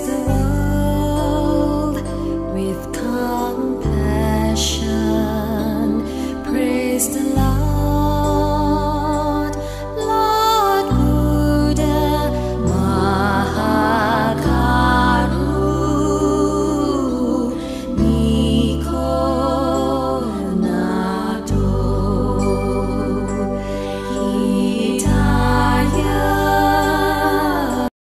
always go.